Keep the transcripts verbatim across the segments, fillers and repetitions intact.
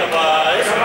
Gracias.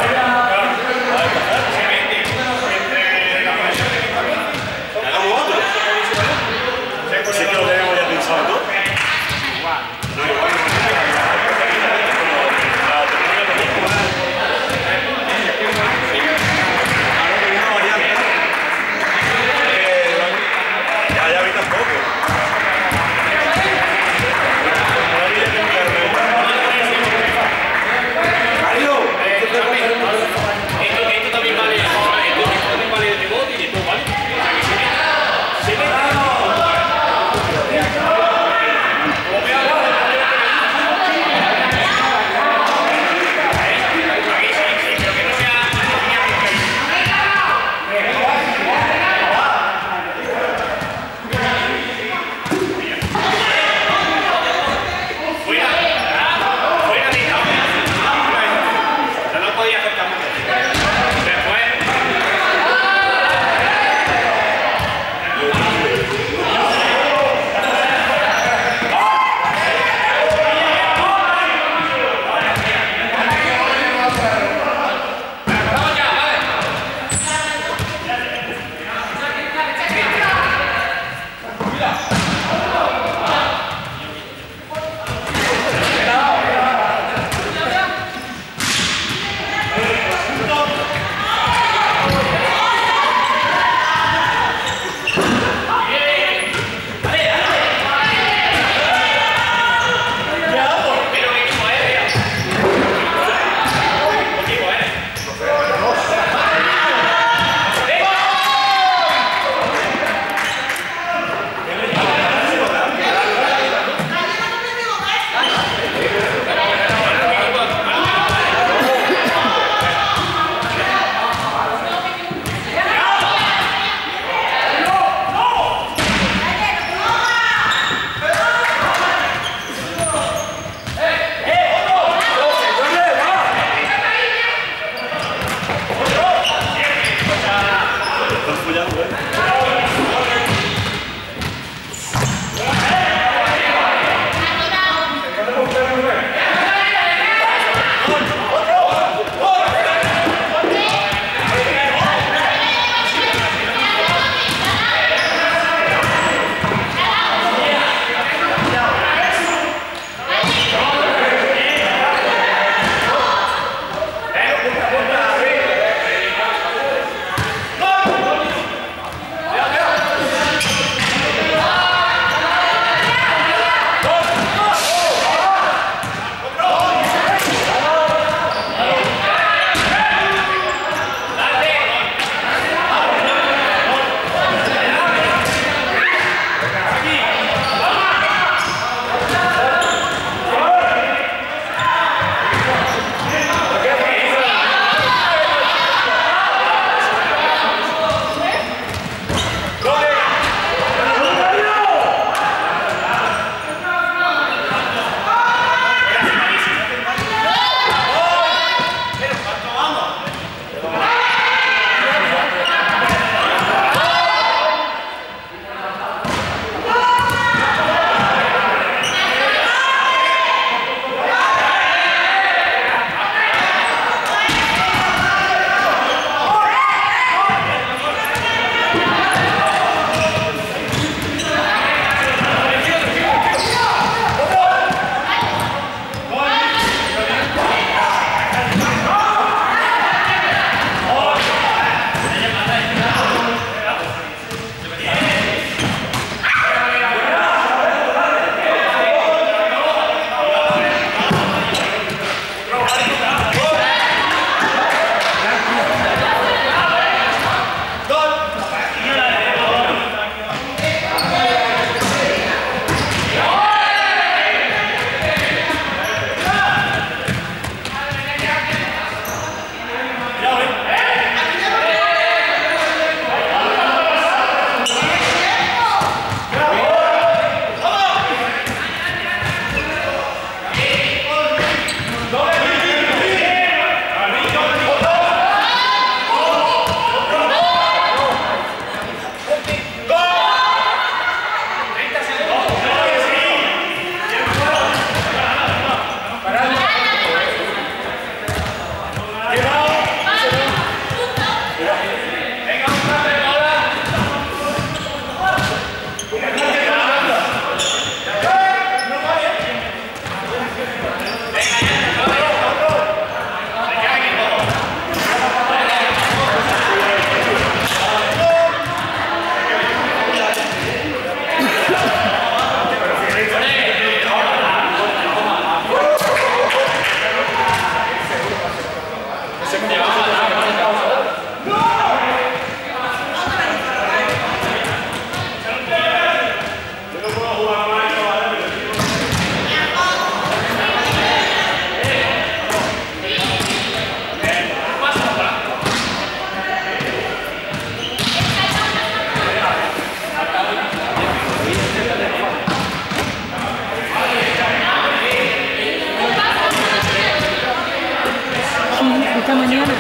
esta mañana.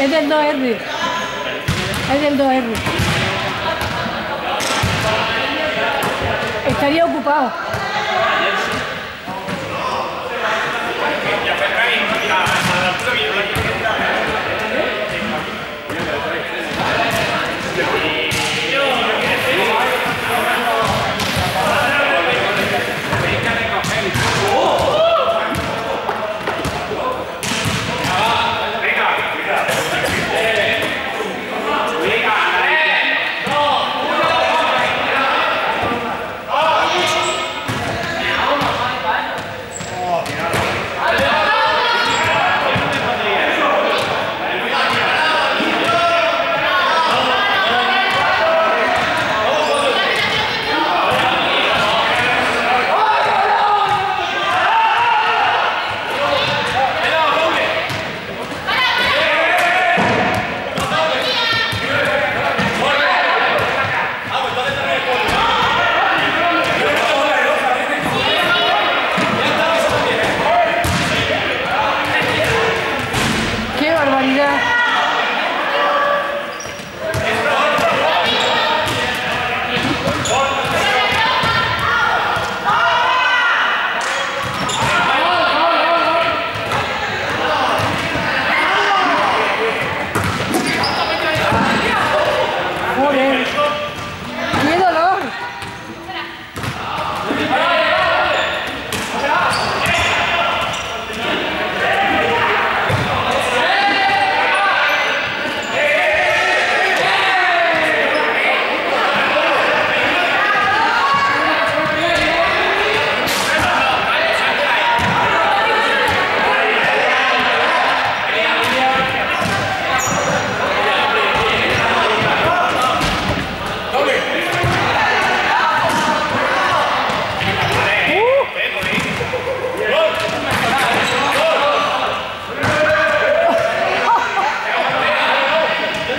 Es del dos erre. Es del dos erre. Estaría ocupado.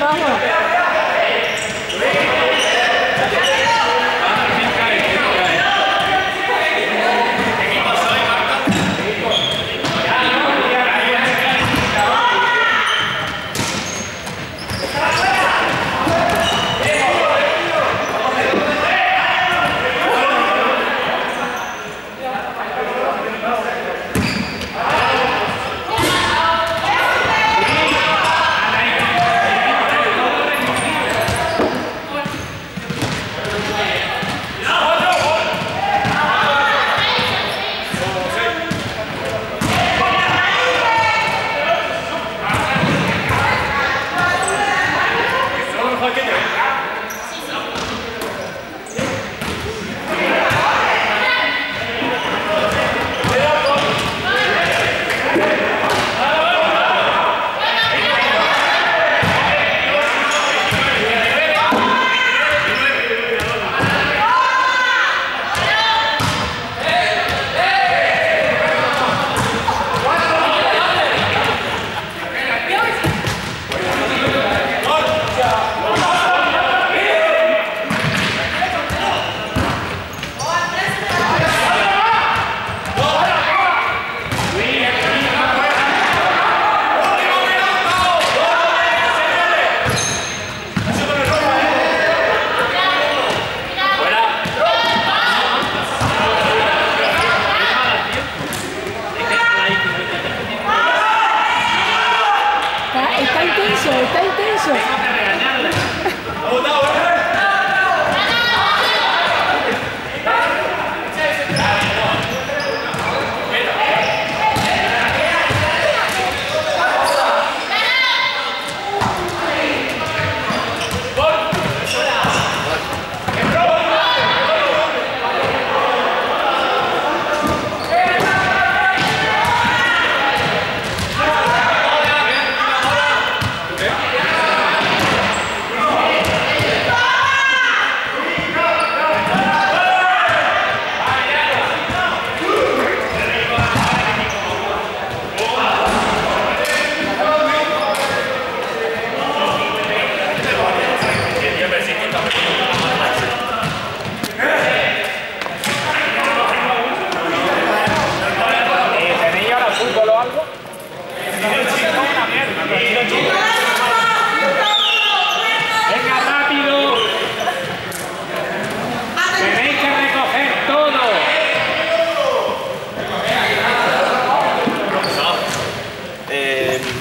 ¡Vamos!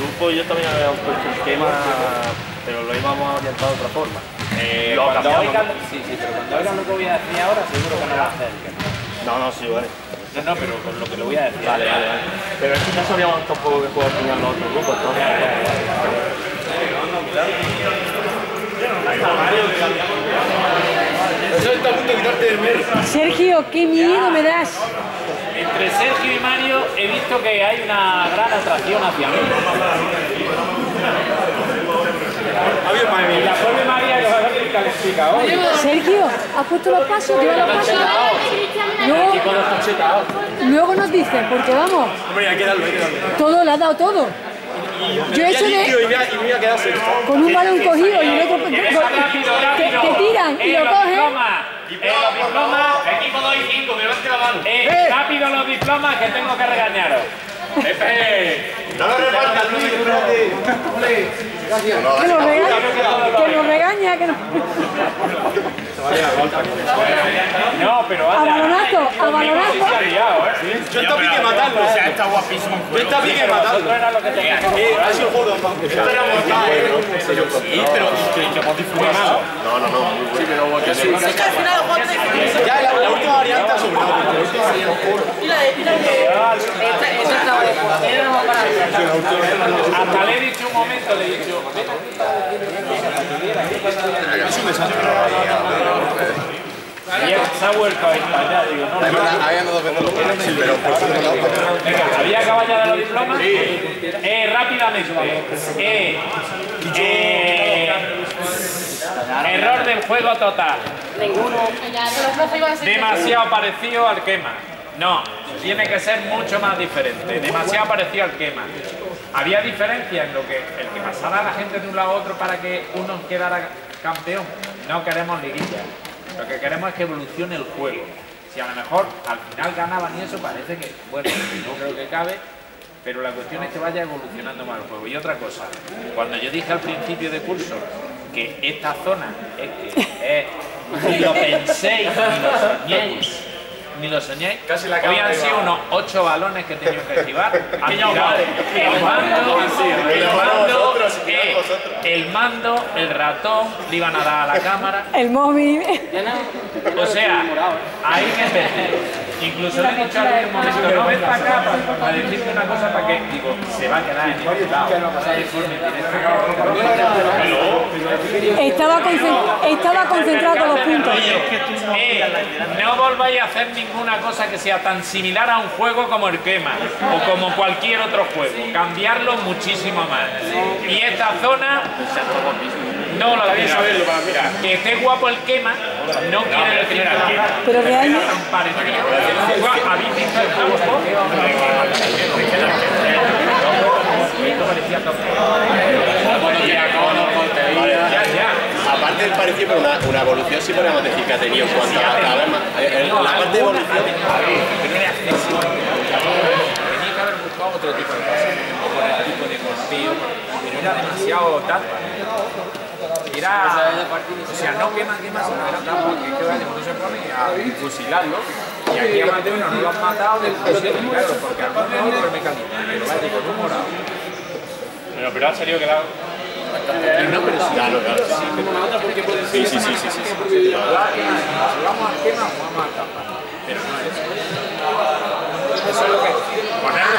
grupo yo también había puesto un tema, pero lo íbamos orientado de otra forma. Eh, lo cuando oigan, sí, sí, pero cuando oigan lo que voy a decir ahora, seguro que no lo hacen. No, no, sí, vale. No, no, pero con lo que lo voy a decir. Vale, vale, vale. Pero en este caso habíamos tampoco que jugar con los otros grupos, entonces. Ya, ya, ya, ya. No, no, cuidado. Eso está a punto de quitarte del medio. Sergio, qué miedo me das. Entre Sergio y Mario he visto que hay una gran atracción hacia mí. La forma de María lo va a hacer que califica hoy. Sergio, ¿has puesto los pasos? ¿Lleva los pasos? No. Luego nos dicen, porque vamos. Hombre, hay que darlo, hay que darlo. Todo, le has dado todo. Yo he hecho de... Con un balón cogido y luego... Te tiran y lo cogen. Eh, los diplomas... Equipo dos y cinco, me levante la mano. Eh, rápido los diplomas que tengo que regañaros. Pepe. No lo repartas, no me curaste. Gracias. Que nos regaña, que nos regaña, que nos... No, pero... A balonazo, a balonazo. Yo te pique matarlo. O sea, está guapísimo. Yo te pique matarlo. Esto era lo que tenía. Ha sido gordo, esto era mortal. Sí, pero que hemos disfrutado. No, no, no. Sí, pero... Es que al final Juan te... Ya, la última variante ha sobrado. Y la de... Esta es la variante. Hasta le he dicho un momento, le he dicho... Es un desastre. Se ha vuelto a España, digo, no. Había dos veces, pero por otro lado. Había caballado los diplomas. Eh, rápidamente. Eh, eh, error del juego total. Ninguno. Demasiado parecido al quema. No, tiene que ser mucho más diferente. Demasiado parecido al quema. Había diferencia en lo que el que pasara a la gente de un lado a otro para que uno quedara campeón. No queremos liguillas. Lo que queremos es que evolucione el juego. Si a lo mejor al final ganaban y eso parece que, bueno, no creo que cabe, pero la cuestión es que vaya evolucionando más el juego. Y otra cosa, cuando yo dije al principio de curso que esta zona es que es, ni lo penséis, ni lo soñéis, ni lo soñéis, casi la hoy han sido unos ocho balones que he tenido que esquivar, han tirado el mando, el mando, eh, el mando, el ratón, le iban a dar a la cámara, el móvil, o sea, ahí me perdí, incluso le he dicho al mismo momento, no ven para acá para decirte una cosa para que, digo, se va a quedar en el lado, estaba, concentra estaba concentrado con los puntos. Eh, no volváis a hacer ninguna cosa que sea tan similar a un juego como el quema o como cualquier otro juego, cambiarlo muchísimo más. Y esta zona no lo habéis sabido. Que esté guapo el quema no quiere decir nada. Pero que hay habéis visto el juego esto parecía aparte del parecido, pero una, una evolución sí podemos decir que ha tenido cuando sí, cada vez más. No, la parte de evolución. Tenía que haber buscado otro tipo de cosas, con el tipo de golpeo, pero era demasiado tapa. Era. O sea, no quema, quema, sino que era tapa, que queda de mucho problema a fusilarlo. Y aquí a más de uno no lo han matado del fusil, claro, porque al menos no lo mecanismo, pero va a decir que pero ha salido que la. No, pero sí, claro, claro. Sí, sí, sí, sí, sí, sí, sí. Vamos al tema, vamos a tapar. Pero no es eso. Eso es lo que...